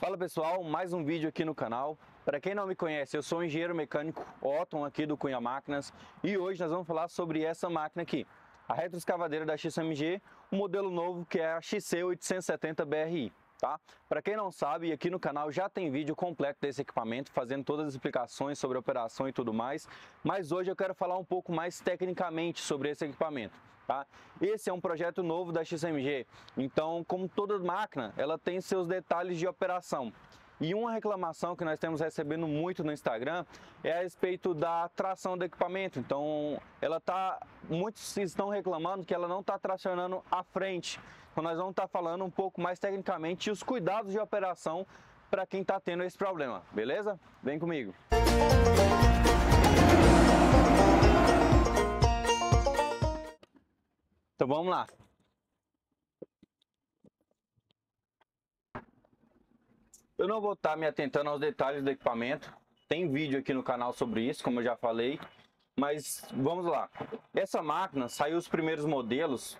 Fala pessoal, mais um vídeo aqui no canal. Para quem não me conhece, eu sou o engenheiro mecânico Otton aqui do Cunha Máquinas e hoje nós vamos falar sobre essa máquina aqui, a retroescavadeira da XCMG, um modelo novo que é a XC870BRI, tá? Para quem não sabe, aqui no canal já tem vídeo completo desse equipamento, fazendo todas as explicações sobre a operação e tudo mais, mas hoje eu quero falar um pouco mais tecnicamente sobre esse equipamento. Tá? Esse é um projeto novo da XCMG, então como toda máquina, ela tem seus detalhes de operação. E uma reclamação que nós temos recebendo muito no Instagram é a respeito da tração do equipamento. Então, muitos estão reclamando que ela não está tracionando à frente. Então, nós vamos estar falando um pouco mais tecnicamente e os cuidados de operação para quem está tendo esse problema, beleza? Vem comigo! Então vamos lá. Eu não vou estar me atentando aos detalhes do equipamento. Tem vídeo aqui no canal sobre isso, como eu já falei. Mas vamos lá. Essa máquina saiu os primeiros modelos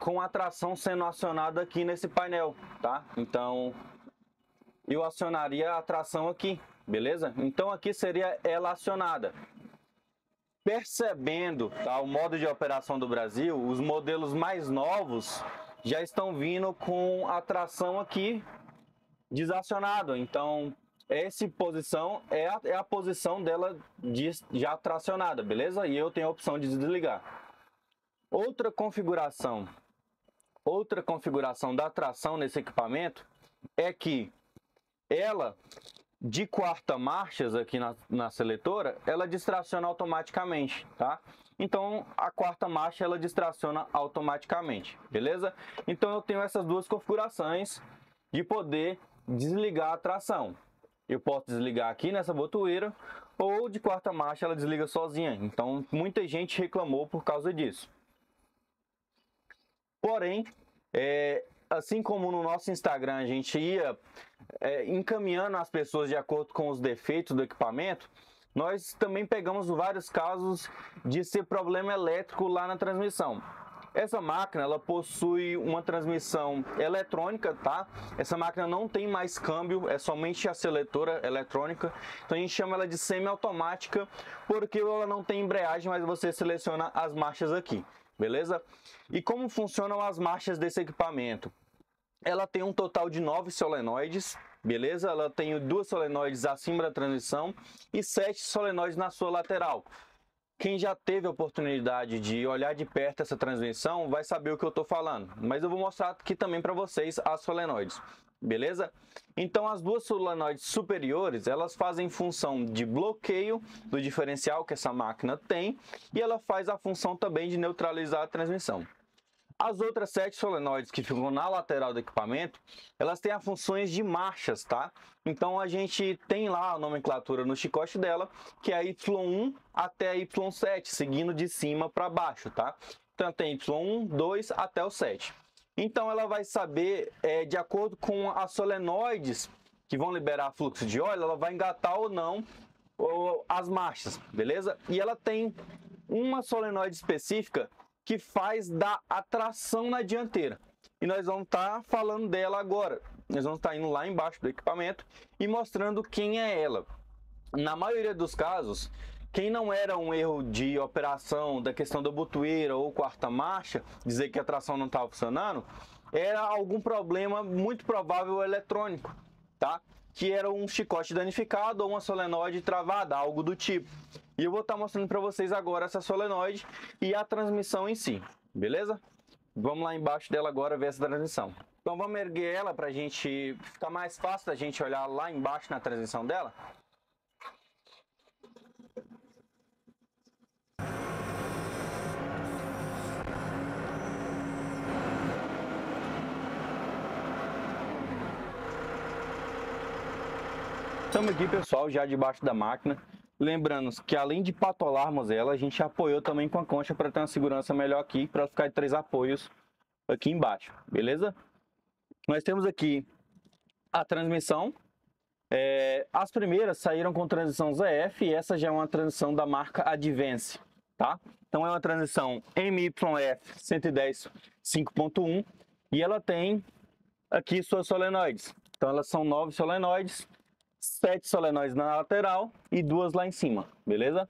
com a tração sendo acionada aqui nesse painel, tá? Então eu acionaria a tração aqui, beleza? Então aqui seria ela acionada. Percebendo, tá, o modo de operação do Brasil, os modelos mais novos já estão vindo com a tração aqui desacionada. Então, essa posição é a posição dela já tracionada, beleza? E eu tenho a opção de desligar. Outra configuração da tração nesse equipamento é que ela... de quarta marchas aqui na seletora, ela distraciona automaticamente, tá? Então, a quarta marcha, ela distraciona automaticamente, beleza? Então, eu tenho essas duas configurações de poder desligar a tração. Eu posso desligar aqui nessa botoeira ou de quarta marcha, ela desliga sozinha. Então, muita gente reclamou por causa disso. Porém, assim como no nosso Instagram a gente ia encaminhando as pessoas de acordo com os defeitos do equipamento, nós também pegamos vários casos de ser problema elétrico lá na transmissão. Essa máquina, ela possui uma transmissão eletrônica, tá? Essa máquina não tem mais câmbio, é somente a seletora eletrônica. Então a gente chama ela de semi-automática porque ela não tem embreagem, mas você seleciona as marchas aqui, beleza? E como funcionam as marchas desse equipamento? Ela tem um total de 9 solenoides, beleza? Ela tem 2 solenoides acima da transmissão e 7 solenoides na sua lateral. Quem já teve a oportunidade de olhar de perto essa transmissão vai saber o que eu estou falando. Mas eu vou mostrar aqui também para vocês as solenoides, beleza? Então as duas solenoides superiores, elas fazem função de bloqueio do diferencial que essa máquina tem. E ela faz a função também de neutralizar a transmissão. As outras 7 solenoides que ficam na lateral do equipamento, elas têm as funções de marchas, tá? Então a gente tem lá a nomenclatura no chicote dela, que é Y1 até Y7, seguindo de cima para baixo, tá? Então tem Y1, 2 até o 7. Então ela vai saber, de acordo com as solenoides que vão liberar fluxo de óleo, ela vai engatar ou não as marchas, beleza? E ela tem uma solenoide específica que faz da tração na dianteira. E nós vamos estar falando dela agora. Nós vamos estar indo lá embaixo do equipamento e mostrando quem é ela. Na maioria dos casos, quem não era um erro de operação da questão da botoeira ou quarta marcha, dizer que a tração não estava funcionando, era algum problema muito provável eletrônico, tá? Que era um chicote danificado ou uma solenoide travada, algo do tipo. E eu vou estar mostrando para vocês agora essa solenoide e a transmissão em si, beleza? Vamos lá embaixo dela agora ver essa transmissão. Então vamos erguer ela para a gente ficar mais fácil da gente olhar lá embaixo na transmissão dela. Estamos aqui, pessoal, já debaixo da máquina. Lembrando que além de patolarmos ela, a gente apoiou também com a concha para ter uma segurança melhor aqui, para ficar de 3 apoios aqui embaixo, beleza? Nós temos aqui a transmissão. As primeiras saíram com transição ZF e essa já é uma transição da marca Advance, tá? Então é uma transição MYF 110 5.1 e ela tem aqui suas solenoides. Então elas são 9 solenoides, 7 solenoides na lateral e 2 lá em cima, beleza?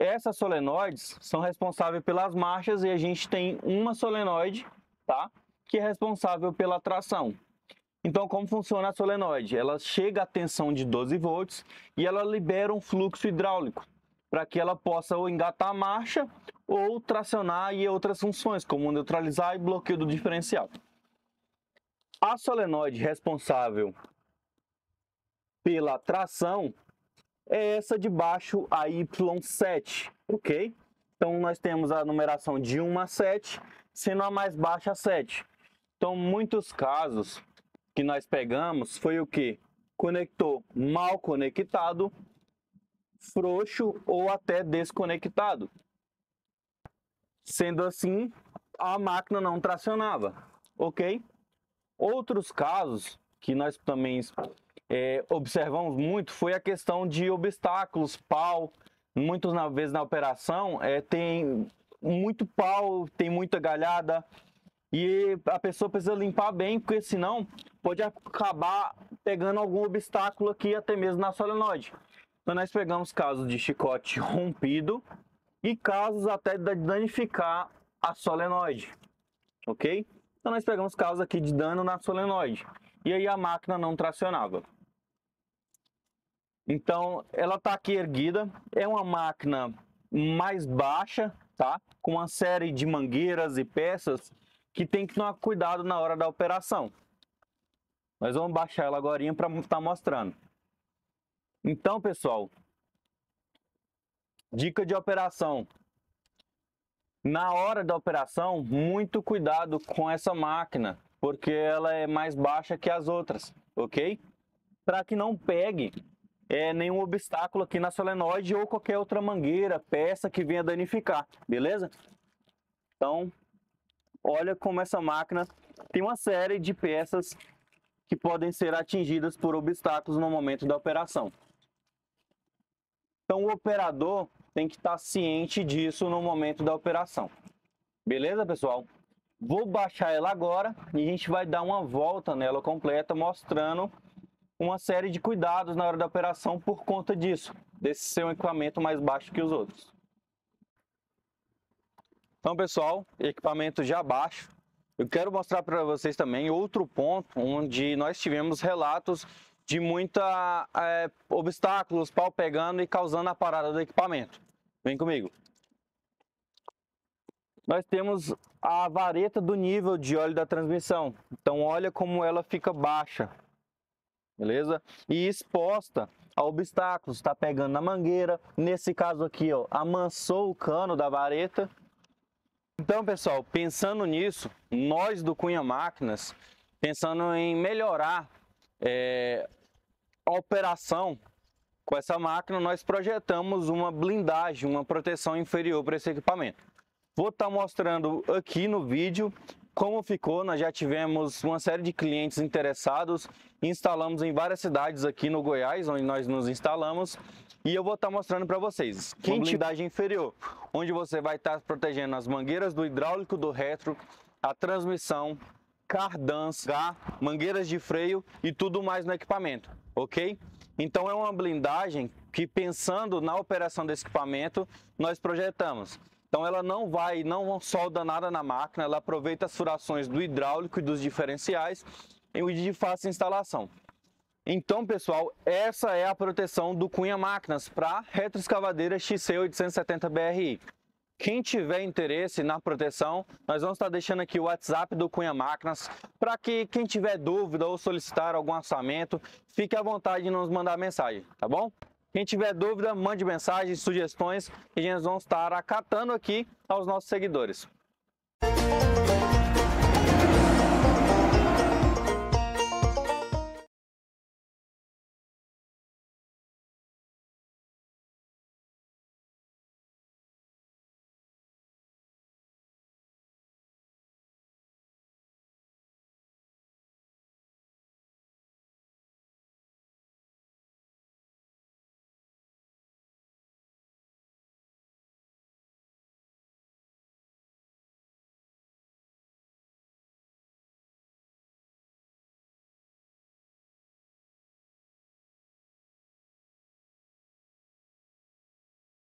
Essas solenoides são responsáveis pelas marchas e a gente tem uma solenoide, tá? Que é responsável pela tração. Então, como funciona a solenoide? Ela chega à tensão de 12 volts e ela libera um fluxo hidráulico para que ela possa ou engatar a marcha ou tracionar e outras funções, como neutralizar e bloqueio do diferencial. A solenoide responsável pela tração é essa de baixo, a Y7, ok? Então, nós temos a numeração de 1 a 7, sendo a mais baixa a 7. Então, muitos casos que nós pegamos foi o que? Conector mal conectado, frouxo ou até desconectado. Sendo assim, a máquina não tracionava, ok? Outros casos que nós também observamos muito foi a questão de obstáculos, pau. Muitas vezes na operação tem muito pau, tem muita galhada e a pessoa precisa limpar bem, porque senão pode acabar pegando algum obstáculo aqui, até mesmo na solenoide. Então nós pegamos casos de chicote rompido e casos até de danificar a solenoide, ok? Então nós pegamos casos aqui de dano na solenoide e aí a máquina não tracionava. Então ela está aqui erguida, é uma máquina mais baixa, tá? Com uma série de mangueiras e peças que tem que tomar cuidado na hora da operação. Nós vamos baixar ela agora para estar mostrando. Então, pessoal, dica de operação. Na hora da operação, muito cuidado com essa máquina, porque ela é mais baixa que as outras, ok? Para que não pegue nenhum obstáculo aqui na solenoide ou qualquer outra mangueira, peça que venha danificar, beleza? Então, olha como essa máquina tem uma série de peças que podem ser atingidas por obstáculos no momento da operação. Então, o operador tem que estar ciente disso no momento da operação. Beleza, pessoal? Vou baixar ela agora e a gente vai dar uma volta nela completa, mostrando uma série de cuidados na hora da operação por conta disso, desse seu equipamento mais baixo que os outros. Então, pessoal, equipamento já baixo. Eu quero mostrar para vocês também outro ponto onde nós tivemos relatos de muita obstáculos, pau pegando e causando a parada do equipamento. Vem comigo. Nós temos a vareta do nível de óleo da transmissão. Então olha como ela fica baixa, beleza? E exposta a obstáculos, está pegando na mangueira. Nesse caso aqui, ó, amansou o cano da vareta. Então, pessoal, pensando nisso, nós do Cunha Máquinas, pensando em melhorar a operação com essa máquina, nós projetamos uma blindagem, uma proteção inferior para esse equipamento. Vou estar mostrando aqui no vídeo como ficou. Nós já tivemos uma série de clientes interessados, instalamos em várias cidades aqui no Goiás, onde nós nos instalamos, e eu vou estar mostrando para vocês. Uma blindagem inferior, onde você vai estar protegendo as mangueiras do hidráulico, do retro, a transmissão, cardança, mangueiras de freio e tudo mais no equipamento, ok? Então é uma blindagem que, pensando na operação desse equipamento, nós projetamos. Então ela não solda nada na máquina, ela aproveita as furações do hidráulico e dos diferenciais e de fácil instalação. Então, pessoal, essa é a proteção do Cunha Máquinas para retroescavadeira XC870BRI. Quem tiver interesse na proteção, nós vamos estar deixando aqui o WhatsApp do Cunha Máquinas para que quem tiver dúvida ou solicitar algum orçamento, fique à vontade de nos mandar mensagem, tá bom? Quem tiver dúvida, mande mensagens, sugestões, e nós vamos estar acatando aqui aos nossos seguidores.